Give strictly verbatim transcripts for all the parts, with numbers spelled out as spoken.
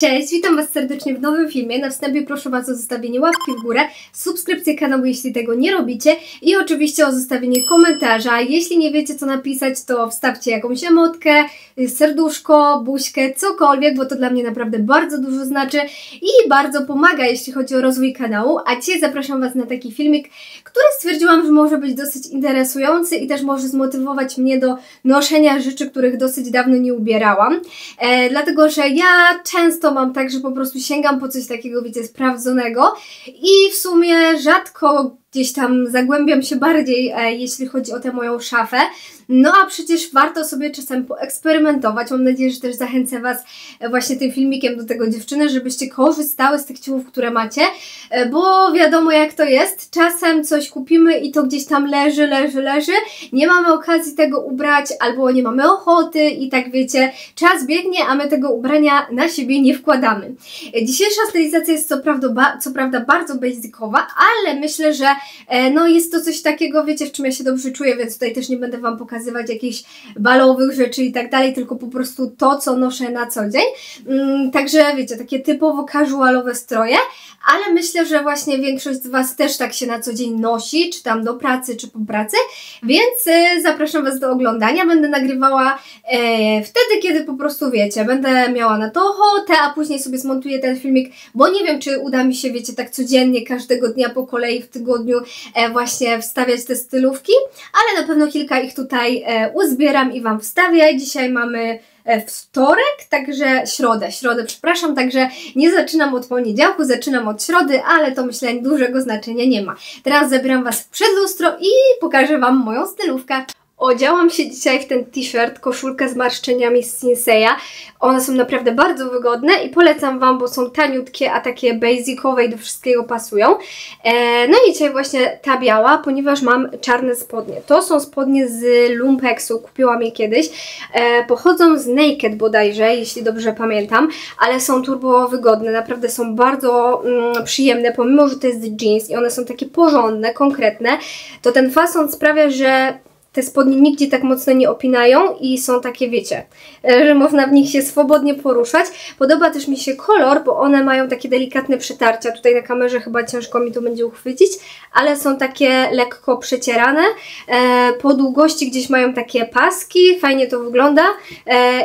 Cześć, witam Was serdecznie w nowym filmie. Na wstępie proszę Was o zostawienie łapki w górę, subskrypcję kanału, jeśli tego nie robicie i oczywiście o zostawienie komentarza. Jeśli nie wiecie co napisać, to wstawcie jakąś emotkę, serduszko, buźkę, cokolwiek, bo to dla mnie naprawdę bardzo dużo znaczy i bardzo pomaga, jeśli chodzi o rozwój kanału. A dzisiaj zapraszam Was na taki filmik, który stwierdziłam, że może być dosyć interesujący i też może zmotywować mnie do noszenia rzeczy, których dosyć dawno nie ubierałam. E, dlatego, że ja często mam tak, że po prostu sięgam po coś takiego, wiecie, sprawdzonego i w sumie rzadko gdzieś tam zagłębiam się bardziej, e, jeśli chodzi o tę moją szafę. No a przecież warto sobie czasem poeksperymentować. Mam nadzieję, że też zachęcę Was właśnie tym filmikiem do tego, dziewczyny, żebyście korzystały z tych ciuchów, które macie, e, bo wiadomo jak to jest. Czasem coś kupimy i to gdzieś tam leży, leży, leży. Nie mamy okazji tego ubrać albo nie mamy ochoty i tak wiecie, czas biegnie, a my tego ubrania na siebie nie wkładamy. E, dzisiejsza stylizacja jest co prawda, ba co prawda bardzo basicowa, ale myślę, że no jest to coś takiego, wiecie, w czym ja się dobrze czuję, więc tutaj też nie będę Wam pokazywać jakichś balowych rzeczy i tak dalej, tylko po prostu to, co noszę na co dzień. Także wiecie, takie typowo casualowe stroje, ale myślę, że właśnie większość z Was też tak się na co dzień nosi, czy tam do pracy, czy po pracy, więc zapraszam Was do oglądania. Będę nagrywała e, wtedy, kiedy po prostu wiecie, będę miała na to ochotę, a później sobie zmontuję ten filmik, bo nie wiem, czy uda mi się, wiecie, tak codziennie, każdego dnia po kolei w tygodniu właśnie wstawiać te stylówki, ale na pewno kilka ich tutaj uzbieram i Wam wstawię. Dzisiaj mamy wtorek, także środę, środę przepraszam, także nie zaczynam od poniedziałku, zaczynam od środy, ale to myślę dużego znaczenia nie ma. Teraz zabieram Was przed lustro i pokażę Wam moją stylówkę. Odziałam się dzisiaj w ten t-shirt, koszulkę z marszczeniami z Sinsaya. One są naprawdę bardzo wygodne i polecam Wam, bo są taniutkie, a takie basicowe i do wszystkiego pasują. Eee, no i dzisiaj właśnie ta biała, ponieważ mam czarne spodnie. To są spodnie z Lumpexu, kupiłam je kiedyś. Eee, pochodzą z Naked bodajże, jeśli dobrze pamiętam, ale są turbo wygodne, naprawdę są bardzo mm, przyjemne, pomimo, że to jest jeans i one są takie porządne, konkretne, to ten fason sprawia, że te spodnie nigdzie tak mocno nie opinają i są takie, wiecie, że można w nich się swobodnie poruszać. Podoba też mi się kolor, bo one mają takie delikatne przetarcia. Tutaj na kamerze chyba ciężko mi to będzie uchwycić, ale są takie lekko przecierane. Po długości gdzieś mają takie paski, fajnie to wygląda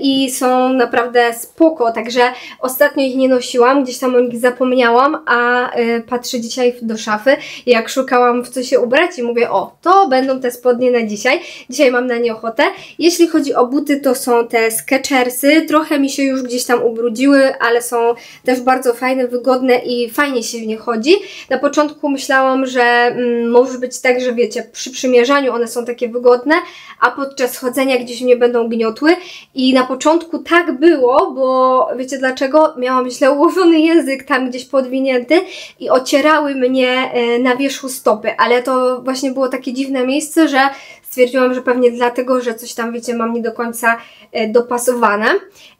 i są naprawdę spoko, także ostatnio ich nie nosiłam, gdzieś tam o nich zapomniałam, a patrzę dzisiaj do szafy, jak szukałam w co się ubrać i mówię, o, to będą te spodnie na dzisiaj. Dzisiaj mam na nie ochotę. Jeśli chodzi o buty, to są te Skechersy. Trochę mi się już gdzieś tam ubrudziły, ale są też bardzo fajne, wygodne i fajnie się w nie chodzi. Na początku myślałam, że mm, może być tak, że wiecie, przy przymierzaniu one są takie wygodne, a podczas chodzenia gdzieś mnie będą gniotły. I na początku tak było, bo wiecie dlaczego? Miałam źle ułożony język tam gdzieś podwinięty i ocierały mnie y, na wierzchu stopy, ale to właśnie było takie dziwne miejsce, że stwierdziłam, że pewnie dlatego, że coś tam, wiecie, mam nie do końca e, dopasowane.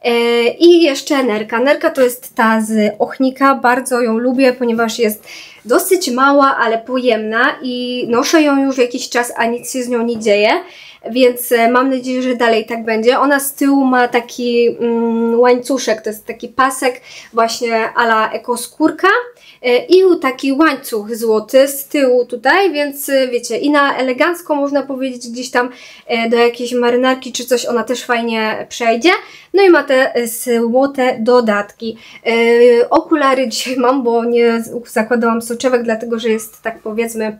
E, I jeszcze nerka. Nerka to jest ta z Ochnika. Bardzo ją lubię, ponieważ jest dosyć mała, ale pojemna i noszę ją już jakiś czas, a nic się z nią nie dzieje. Więc mam nadzieję, że dalej tak będzie. Ona z tyłu ma taki mm, łańcuszek, to jest taki pasek właśnie a la ekoskórka i taki łańcuch złoty z tyłu tutaj, więc wiecie, i na elegancko można powiedzieć gdzieś tam do jakiejś marynarki czy coś ona też fajnie przejdzie. No i ma te złote dodatki. Okulary dzisiaj mam, bo nie zakładałam soczewek, dlatego że jest tak powiedzmy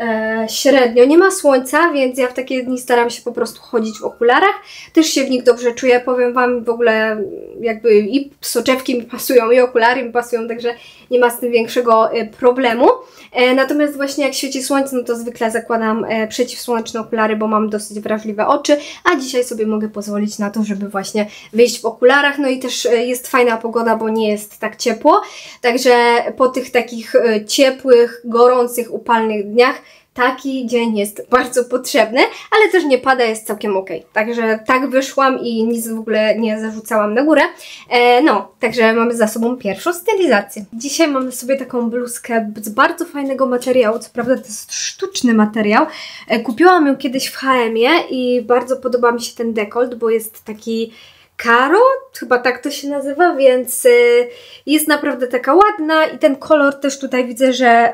E, średnio, nie ma słońca, więc ja w takie dni staram się po prostu chodzić w okularach, też się w nich dobrze czuję, powiem Wam, w ogóle jakby i soczewki mi pasują, i okulary mi pasują, także nie ma z tym większego e, problemu, e, natomiast właśnie jak świeci słońce, no to zwykle zakładam e, przeciwsłoneczne okulary, bo mam dosyć wrażliwe oczy, a dzisiaj sobie mogę pozwolić na to, żeby właśnie wyjść w okularach, no i też e, jest fajna pogoda, bo nie jest tak ciepło, także po tych takich e, ciepłych, gorących, upalnych dniach taki dzień jest bardzo potrzebny, ale też nie pada, jest całkiem ok. Także tak wyszłam i nic w ogóle nie zarzucałam na górę. E, no, także mamy za sobą pierwszą stylizację. Dzisiaj mamy sobie taką bluzkę z bardzo fajnego materiału, co prawda to jest sztuczny materiał. E, kupiłam ją kiedyś w H and M i bardzo podoba mi się ten dekolt, bo jest taki Karot, chyba tak to się nazywa, więc jest naprawdę taka ładna i ten kolor też tutaj widzę, że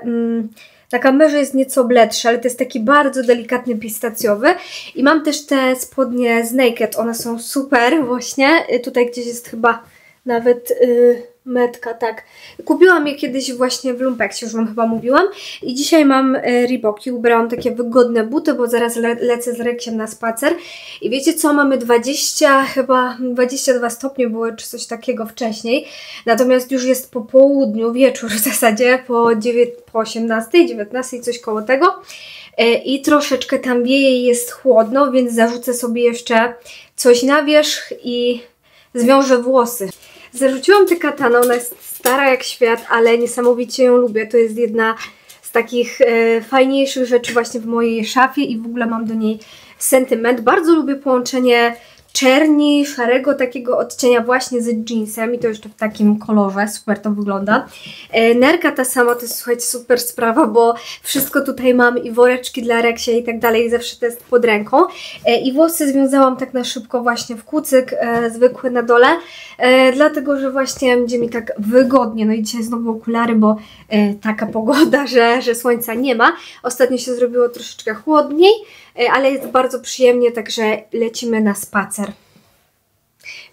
na kamerze jest nieco bledszy, ale to jest taki bardzo delikatny pistacjowy. I mam też te spodnie z Naked, one są super właśnie, tutaj gdzieś jest chyba nawet yy, metka, tak. Kupiłam je kiedyś właśnie w Lumpexie, już Wam chyba mówiłam. I dzisiaj mam yy, Reeboki, ubrałam takie wygodne buty, bo zaraz le lecę z Reksiem na spacer. I wiecie co, mamy dwadzieścia, chyba dwadzieścia dwa stopnie było, czy coś takiego wcześniej. Natomiast już jest po południu, wieczór w zasadzie, po, po osiemnastej, dziewiętnastej, coś koło tego. Yy, I troszeczkę tam wieje i jest chłodno, więc zarzucę sobie jeszcze coś na wierzch i zwiążę włosy. Zarzuciłam tę katanę, ona jest stara jak świat, ale niesamowicie ją lubię. To jest jedna z takich e, fajniejszych rzeczy właśnie w mojej szafie i w ogóle mam do niej sentyment. Bardzo lubię połączenie czerni, szarego takiego odcienia właśnie z jeansem i to jeszcze w takim kolorze, super to wygląda. E, nerka ta sama, to jest, słuchajcie, super sprawa, bo wszystko tutaj mam i woreczki dla Reksia i tak dalej, zawsze to jest pod ręką. E, I włosy związałam tak na szybko właśnie w kucyk, e, zwykły na dole, e, dlatego, że właśnie będzie mi tak wygodnie. No i dzisiaj znowu okulary, bo e, taka pogoda, że, że słońca nie ma. Ostatnio się zrobiło troszeczkę chłodniej, ale jest bardzo przyjemnie, także lecimy na spacer.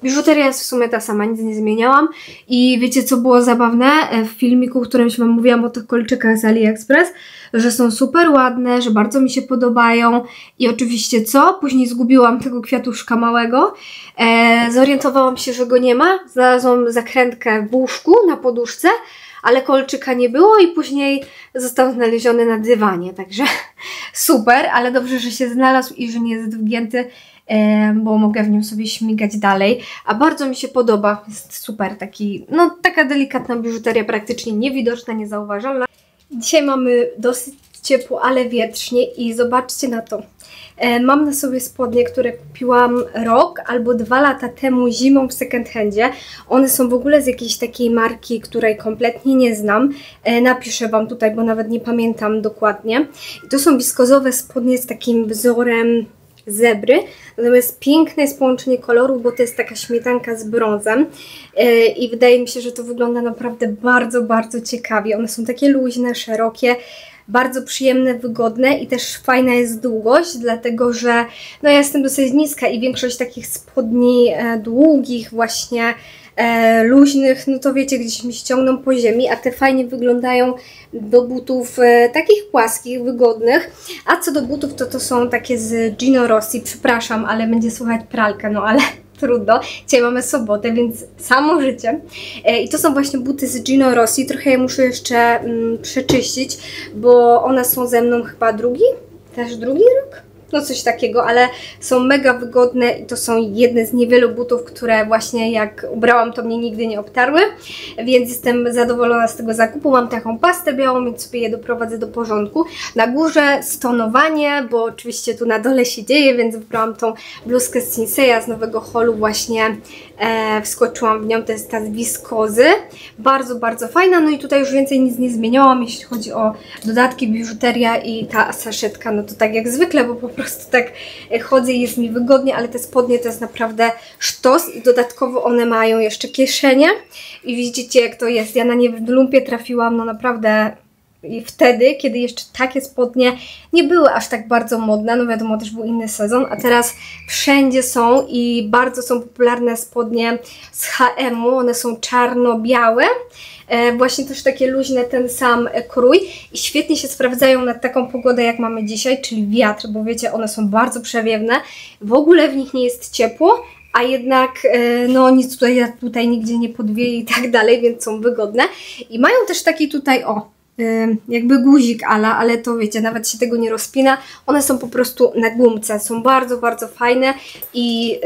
Biżuteria jest w sumie ta sama, nic nie zmieniałam. I wiecie co było zabawne? W filmiku, w którym się Wam mówiłam o tych kolczykach z AliExpress, że są super ładne, że bardzo mi się podobają. I oczywiście co? Później zgubiłam tego kwiatuszka małego. E, zorientowałam się, że go nie ma. Znalazłam zakrętkę w łóżku na poduszce, ale kolczyka nie było i później został znaleziony na dywanie, także super, ale dobrze, że się znalazł i że nie jest wygięty, bo mogę w nim sobie śmigać dalej, a bardzo mi się podoba, jest super, taki, no taka delikatna biżuteria, praktycznie niewidoczna, niezauważalna. Dzisiaj mamy dosyć ciepło, ale wietrznie i zobaczcie na to. Mam na sobie spodnie, które kupiłam rok albo dwa lata temu zimą w second handzie. One są w ogóle z jakiejś takiej marki, której kompletnie nie znam. Napiszę Wam tutaj, bo nawet nie pamiętam dokładnie. I to są wiskozowe spodnie z takim wzorem zebry. Natomiast piękne jest połączenie kolorów, bo to jest taka śmietanka z brązem. I wydaje mi się, że to wygląda naprawdę bardzo, bardzo ciekawie. One są takie luźne, szerokie, bardzo przyjemne, wygodne i też fajna jest długość, dlatego że no ja jestem dosyć niska i większość takich spodni e, długich właśnie e, luźnych, no to wiecie, gdzieś mi ściągną po ziemi, a te fajnie wyglądają do butów e, takich płaskich, wygodnych, a co do butów to to są takie z Gino Rossi, przepraszam, ale będzie słychać pralkę, no ale trudno. Dzisiaj mamy sobotę, więc samo życie. E, I to są właśnie buty z Gino Rossi. Trochę je muszę jeszcze mm, przeczyścić, bo one są ze mną chyba drugi, też drugi rok? No coś takiego, ale są mega wygodne i to są jedne z niewielu butów, które właśnie jak ubrałam, to mnie nigdy nie obtarły, więc jestem zadowolona z tego zakupu. Mam taką pastę białą, więc sobie je doprowadzę do porządku. Na górze stonowanie, bo oczywiście tu na dole się dzieje, więc wybrałam tą bluzkę z Sinsaya z nowego holu, właśnie e, wskoczyłam w nią, to jest ta z wiskozy, bardzo, bardzo fajna. No i tutaj już więcej nic nie zmieniałam, jeśli chodzi o dodatki, biżuteria i ta saszetka, no to tak jak zwykle, bo po Po prostu tak chodzę i jest mi wygodnie, ale te spodnie to jest naprawdę sztos i dodatkowo one mają jeszcze kieszenie i widzicie jak to jest, ja na nie w lumpie trafiłam, no naprawdę i wtedy, kiedy jeszcze takie spodnie nie były aż tak bardzo modne, no wiadomo, też był inny sezon, a teraz wszędzie są i bardzo są popularne spodnie z H M u, one są czarno-białe, e, właśnie też takie luźne, ten sam krój i świetnie się sprawdzają na taką pogodę jak mamy dzisiaj, czyli wiatr, bo wiecie, one są bardzo przewiewne, w ogóle w nich nie jest ciepło, a jednak no nic tutaj, tutaj nigdzie nie podwieje i tak dalej, więc są wygodne i mają też taki tutaj, o, jakby guzik ala, ale to wiecie, nawet się tego nie rozpina, one są po prostu na gumce, są bardzo, bardzo fajne i yy,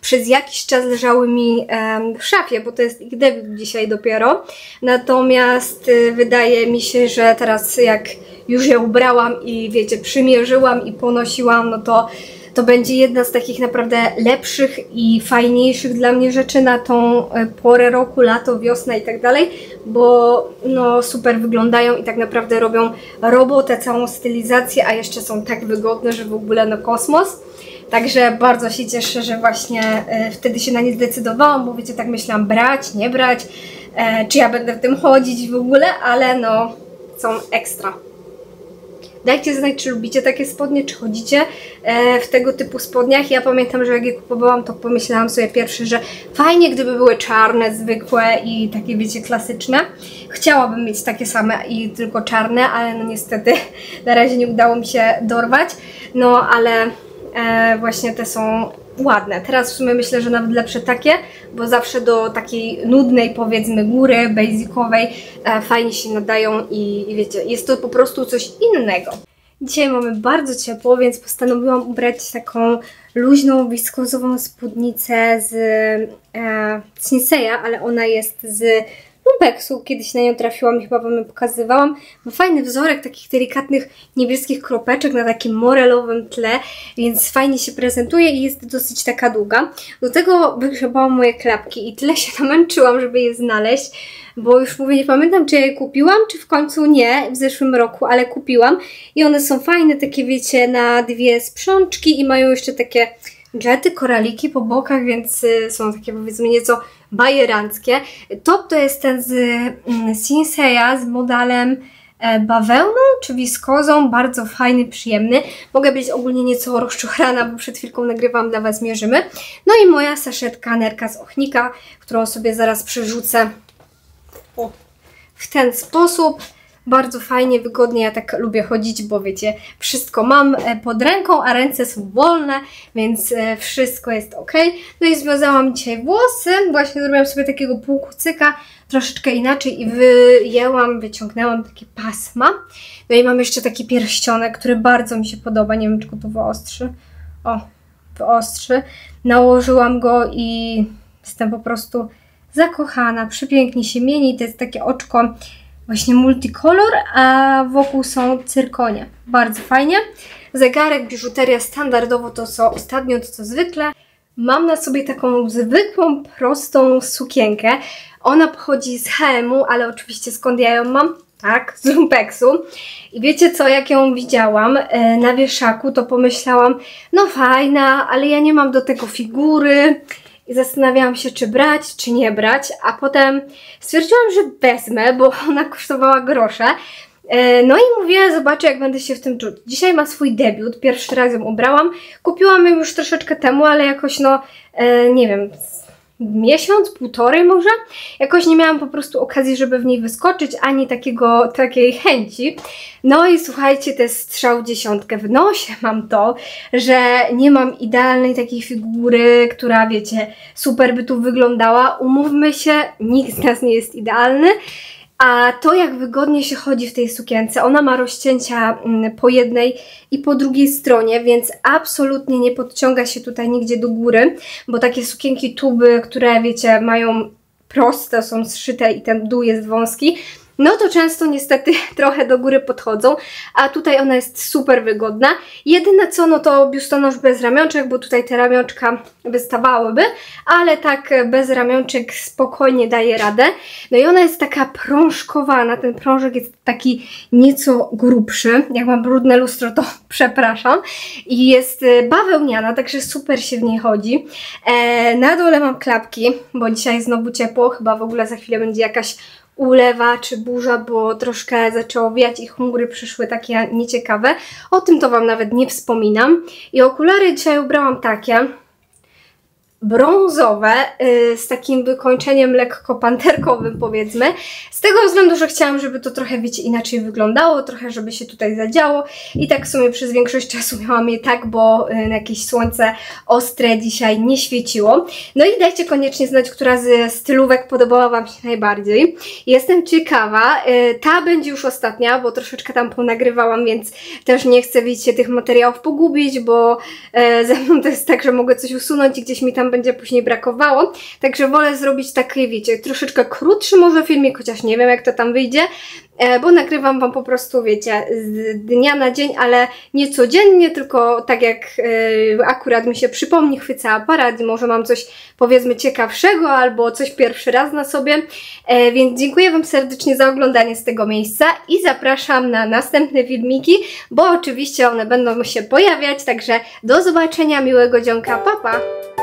przez jakiś czas leżały mi yy, w szafie, bo to jest ich debiut dzisiaj dopiero, natomiast yy, wydaje mi się, że teraz jak już je ubrałam i wiecie, przymierzyłam i ponosiłam, no to to będzie jedna z takich naprawdę lepszych i fajniejszych dla mnie rzeczy na tą porę roku, lato, wiosna i tak dalej, bo no super wyglądają i tak naprawdę robią robotę, całą stylizację, a jeszcze są tak wygodne, że w ogóle no kosmos. Także bardzo się cieszę, że właśnie e, wtedy się na nie zdecydowałam, bo wiecie, tak myślałam, brać, nie brać, e, czy ja będę w tym chodzić w ogóle, ale no, są ekstra. Dajcie znać, czy lubicie takie spodnie, czy chodzicie e, w tego typu spodniach. Ja pamiętam, że jak je kupowałam, to pomyślałam sobie pierwsze, że fajnie, gdyby były czarne, zwykłe i takie, wiecie, klasyczne. Chciałabym mieć takie same i tylko czarne, ale no niestety na razie nie udało mi się dorwać. No, ale e, właśnie te są ładne. Teraz w sumie myślę, że nawet lepsze takie, bo zawsze do takiej nudnej, powiedzmy, góry, basicowej e, fajnie się nadają i, i wiecie, jest to po prostu coś innego. Dzisiaj mamy bardzo ciepło, więc postanowiłam ubrać taką luźną, wiskozową spódnicę z e, Sinsaya, ale ona jest z Lumpexu. Kiedyś na nią trafiłam i chyba wam ją pokazywałam. Ma fajny wzorek takich delikatnych niebieskich kropeczek na takim morelowym tle, więc fajnie się prezentuje i jest dosyć taka długa. Do tego wygrzebałam moje klapki i tyle się namęczyłam, żeby je znaleźć, bo już mówię, nie pamiętam, czy ja je kupiłam, czy w końcu nie, w zeszłym roku, ale kupiłam. I one są fajne, takie wiecie, na dwie sprzączki i mają jeszcze takie dżety, koraliki po bokach, więc są takie, powiedzmy, nieco bajeranckie. Top to jest ten z Sinsaya, z modelem bawełną czy wiskozą, bardzo fajny, przyjemny. Mogę być ogólnie nieco rozczochrana, bo przed chwilką nagrywam, dla was mierzymy. No i moja saszetka, nerka z Ochnika, którą sobie zaraz przerzucę o, w ten sposób. Bardzo fajnie, wygodnie, ja tak lubię chodzić, bo wiecie, wszystko mam pod ręką, a ręce są wolne, więc wszystko jest ok. No i związałam dzisiaj włosy, właśnie zrobiłam sobie takiego półkucyka, troszeczkę inaczej i wyjęłam, wyciągnęłam takie pasma. No i mam jeszcze taki pierścionek, który bardzo mi się podoba, nie wiem, czy to wyostrzy. O, wyostrzy. Nałożyłam go i jestem po prostu zakochana, przepięknie się mieni, to jest takie oczko właśnie multicolor, a wokół są cyrkonie. Bardzo fajnie. Zegarek, biżuteria standardowo to co ostatnio, to co zwykle. Mam na sobie taką zwykłą, prostą sukienkę. Ona pochodzi z H M u, ale oczywiście skąd ja ją mam? Tak, z Lumpexu. I wiecie co, jak ją widziałam e, na wieszaku, to pomyślałam, no fajna, ale ja nie mam do tego figury. I zastanawiałam się, czy brać, czy nie brać, a potem stwierdziłam, że wezmę, bo ona kosztowała grosze. No i mówię, zobaczę, jak będę się w tym czuć. Dzisiaj ma swój debiut, pierwszy raz ją ubrałam. Kupiłam ją już troszeczkę temu, ale jakoś no, nie wiem, miesiąc, półtorej może? Jakoś nie miałam po prostu okazji, żeby w niej wyskoczyć, ani takiego, takiej chęci. No i słuchajcie, to jest strzał dziesiątkę w nosie mam to, że nie mam idealnej takiej figury, która wiecie, super by tu wyglądała. Umówmy się, nikt z nas nie jest idealny. A to, jak wygodnie się chodzi w tej sukience, ona ma rozcięcia po jednej i po drugiej stronie, więc absolutnie nie podciąga się tutaj nigdzie do góry, bo takie sukienki tuby, które wiecie, mają proste, są zszyte i ten dół jest wąski, no to często niestety trochę do góry podchodzą, a tutaj ona jest super wygodna. Jedyne co, no to biustonosz bez ramionczek, bo tutaj te ramionczka wystawałyby, ale tak bez ramionczek spokojnie daje radę. No i ona jest taka prążkowana, ten prążek jest taki nieco grubszy, jak mam brudne lustro, to przepraszam. I jest bawełniana, także super się w niej chodzi. Eee, na dole mam klapki, bo dzisiaj znowu ciepło, chyba w ogóle za chwilę będzie jakaś ulewa czy burza, bo troszkę zaczęło wiać i chmury przyszły takie nieciekawe. O tym to wam nawet nie wspominam. I okulary dzisiaj ubrałam takie brązowe, yy, z takim wykończeniem lekko panterkowym, powiedzmy. Z tego względu, że chciałam, żeby to trochę, wiecie, inaczej wyglądało, trochę, żeby się tutaj zadziało. I tak w sumie przez większość czasu miałam je tak, bo yy, jakieś słońce ostre dzisiaj nie świeciło. No i dajcie koniecznie znać, która z stylówek podobała wam się najbardziej. Jestem ciekawa. Yy, ta będzie już ostatnia, bo troszeczkę tam ponagrywałam, więc też nie chcę, wiecie, tych materiałów pogubić, bo yy, ze mną to jest tak, że mogę coś usunąć i gdzieś mi tam nam będzie później brakowało, także wolę zrobić taki, wiecie, troszeczkę krótszy może filmik, chociaż nie wiem jak to tam wyjdzie, bo nagrywam Wam po prostu, wiecie, z dnia na dzień, ale nie codziennie, tylko tak jak akurat mi się przypomni, chwycę aparat i może mam coś, powiedzmy, ciekawszego albo coś pierwszy raz na sobie, więc dziękuję Wam serdecznie za oglądanie z tego miejsca i zapraszam na następne filmiki, bo oczywiście one będą się pojawiać, także do zobaczenia, miłego dzionka, pa pa!